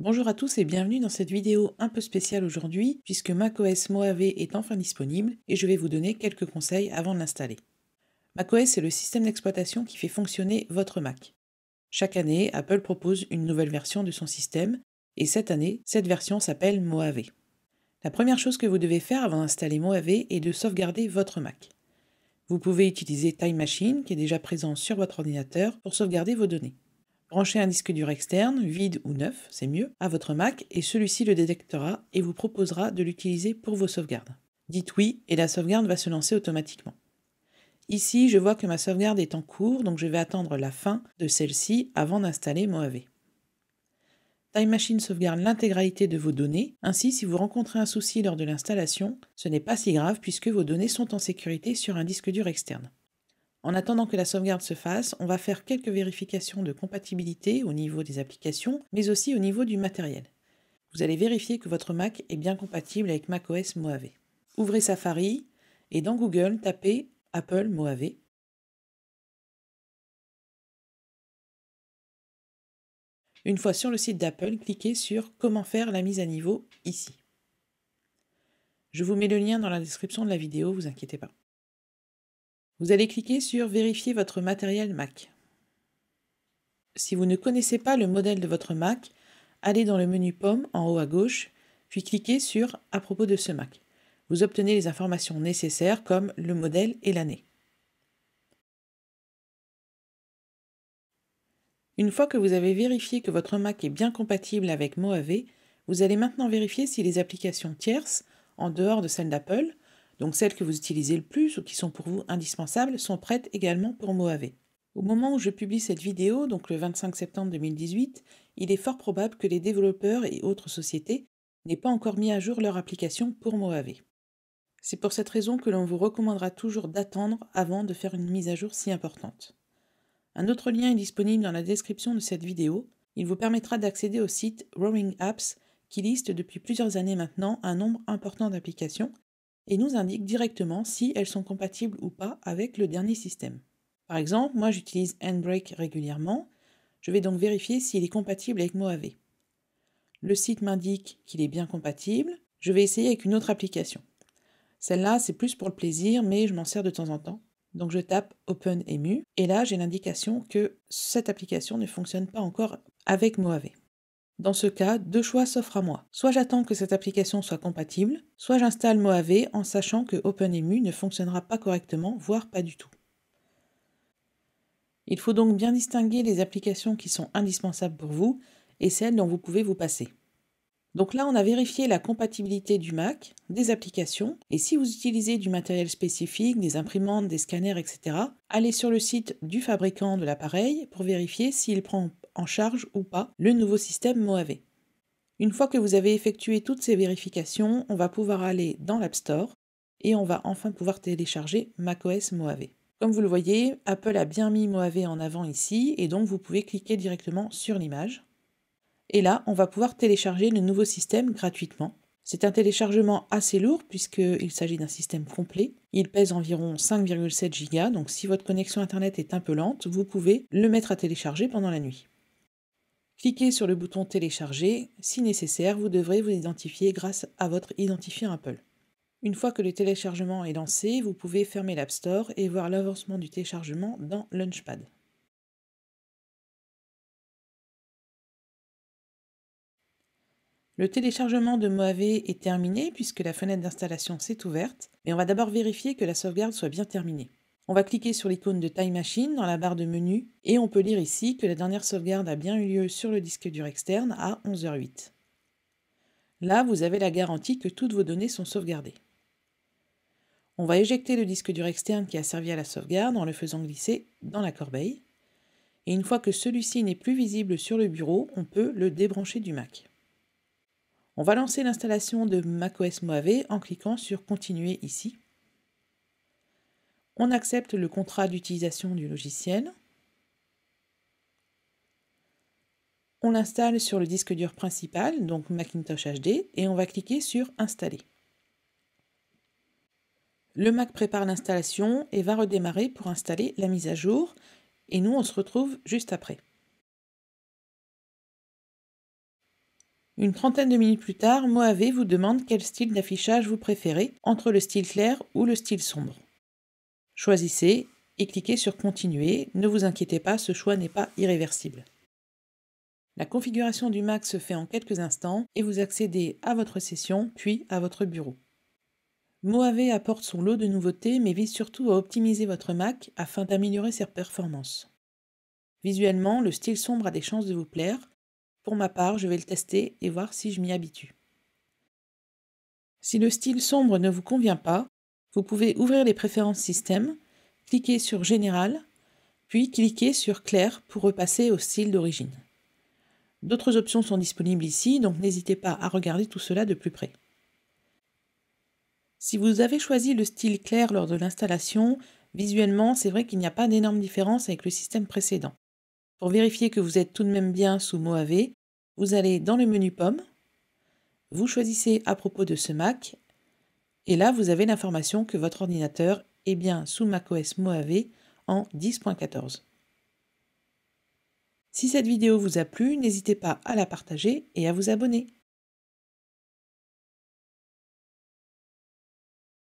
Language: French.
Bonjour à tous et bienvenue dans cette vidéo un peu spéciale aujourd'hui puisque macOS Mojave est enfin disponible et je vais vous donner quelques conseils avant de l'installer. macOS est le système d'exploitation qui fait fonctionner votre Mac. Chaque année, Apple propose une nouvelle version de son système et cette année, cette version s'appelle Mojave. La première chose que vous devez faire avant d'installer Mojave est de sauvegarder votre Mac. Vous pouvez utiliser Time Machine qui est déjà présent sur votre ordinateur pour sauvegarder vos données. Branchez un disque dur externe, vide ou neuf, c'est mieux, à votre Mac et celui-ci le détectera et vous proposera de l'utiliser pour vos sauvegardes. Dites oui et la sauvegarde va se lancer automatiquement. Ici, je vois que ma sauvegarde est en cours, donc je vais attendre la fin de celle-ci avant d'installer Mojave. Time Machine sauvegarde l'intégralité de vos données, ainsi si vous rencontrez un souci lors de l'installation, ce n'est pas si grave puisque vos données sont en sécurité sur un disque dur externe. En attendant que la sauvegarde se fasse, on va faire quelques vérifications de compatibilité au niveau des applications, mais aussi au niveau du matériel. Vous allez vérifier que votre Mac est bien compatible avec macOS Mojave. Ouvrez Safari et dans Google, tapez Apple Mojave. Une fois sur le site d'Apple, cliquez sur « Comment faire la mise à niveau » ici. Je vous mets le lien dans la description de la vidéo, vous inquiétez pas. Vous allez cliquer sur « Vérifier votre matériel Mac ». Si vous ne connaissez pas le modèle de votre Mac, allez dans le menu Pomme en haut à gauche, puis cliquez sur « À propos de ce Mac ». Vous obtenez les informations nécessaires comme le modèle et l'année. Une fois que vous avez vérifié que votre Mac est bien compatible avec Mojave, vous allez maintenant vérifier si les applications tierces, en dehors de celles d'Apple, donc celles que vous utilisez le plus ou qui sont pour vous indispensables, sont prêtes également pour Mojave. Au moment où je publie cette vidéo, donc le 25 septembre 2018, il est fort probable que les développeurs et autres sociétés n'aient pas encore mis à jour leur application pour Mojave. C'est pour cette raison que l'on vous recommandera toujours d'attendre avant de faire une mise à jour si importante. Un autre lien est disponible dans la description de cette vidéo. Il vous permettra d'accéder au site RoaringApps qui liste depuis plusieurs années maintenant un nombre important d'applications et nous indique directement si elles sont compatibles ou pas avec le dernier système. Par exemple, moi j'utilise Handbrake régulièrement, je vais donc vérifier s'il est compatible avec Mojave. Le site m'indique qu'il est bien compatible, je vais essayer avec une autre application. Celle-là, c'est plus pour le plaisir, mais je m'en sers de temps en temps. Donc je tape OpenEmu, et là j'ai l'indication que cette application ne fonctionne pas encore avec Mojave. Dans ce cas, deux choix s'offrent à moi. Soit j'attends que cette application soit compatible, soit j'installe Mojave en sachant que OpenEmu ne fonctionnera pas correctement, voire pas du tout. Il faut donc bien distinguer les applications qui sont indispensables pour vous et celles dont vous pouvez vous passer. Donc là, on a vérifié la compatibilité du Mac, des applications, et si vous utilisez du matériel spécifique, des imprimantes, des scanners, etc., allez sur le site du fabricant de l'appareil pour vérifier s'il prend en charge ou pas le nouveau système Mojave. Une fois que vous avez effectué toutes ces vérifications, on va pouvoir aller dans l'App Store et on va enfin pouvoir télécharger macOS Mojave. Comme vous le voyez, Apple a bien mis Mojave en avant ici et donc vous pouvez cliquer directement sur l'image. Et là, on va pouvoir télécharger le nouveau système gratuitement. C'est un téléchargement assez lourd puisqu'il s'agit d'un système complet. Il pèse environ 5,7 Go, donc si votre connexion internet est un peu lente, vous pouvez le mettre à télécharger pendant la nuit. Cliquez sur le bouton télécharger. Si nécessaire, vous devrez vous identifier grâce à votre identifiant Apple. Une fois que le téléchargement est lancé, vous pouvez fermer l'App Store et voir l'avancement du téléchargement dans Launchpad. Le téléchargement de Mojave est terminé puisque la fenêtre d'installation s'est ouverte, mais on va d'abord vérifier que la sauvegarde soit bien terminée. On va cliquer sur l'icône de Time Machine dans la barre de menu et on peut lire ici que la dernière sauvegarde a bien eu lieu sur le disque dur externe à 11h08. Là, vous avez la garantie que toutes vos données sont sauvegardées. On va éjecter le disque dur externe qui a servi à la sauvegarde en le faisant glisser dans la corbeille. Et une fois que celui-ci n'est plus visible sur le bureau, on peut le débrancher du Mac. On va lancer l'installation de macOS Mojave en cliquant sur « Continuer » ici. On accepte le contrat d'utilisation du logiciel. On l'installe sur le disque dur principal, donc Macintosh HD, et on va cliquer sur « Installer ». Le Mac prépare l'installation et va redémarrer pour installer la mise à jour. Et nous, on se retrouve juste après. Une trentaine de minutes plus tard, Mojave vous demande quel style d'affichage vous préférez, entre le style clair ou le style sombre. Choisissez et cliquez sur Continuer. Ne vous inquiétez pas, ce choix n'est pas irréversible. La configuration du Mac se fait en quelques instants et vous accédez à votre session, puis à votre bureau. Mojave apporte son lot de nouveautés mais vise surtout à optimiser votre Mac afin d'améliorer ses performances. Visuellement, le style sombre a des chances de vous plaire. Pour ma part, je vais le tester et voir si je m'y habitue. Si le style sombre ne vous convient pas, vous pouvez ouvrir les préférences système, cliquer sur Général, puis cliquer sur Clair pour repasser au style d'origine. D'autres options sont disponibles ici, donc n'hésitez pas à regarder tout cela de plus près. Si vous avez choisi le style clair lors de l'installation, visuellement, c'est vrai qu'il n'y a pas d'énorme différence avec le système précédent. Pour vérifier que vous êtes tout de même bien sous Mojave, vous allez dans le menu Pomme, vous choisissez à propos de ce Mac, et là vous avez l'information que votre ordinateur est bien sous macOS Mojave en 10.14. Si cette vidéo vous a plu, n'hésitez pas à la partager et à vous abonner.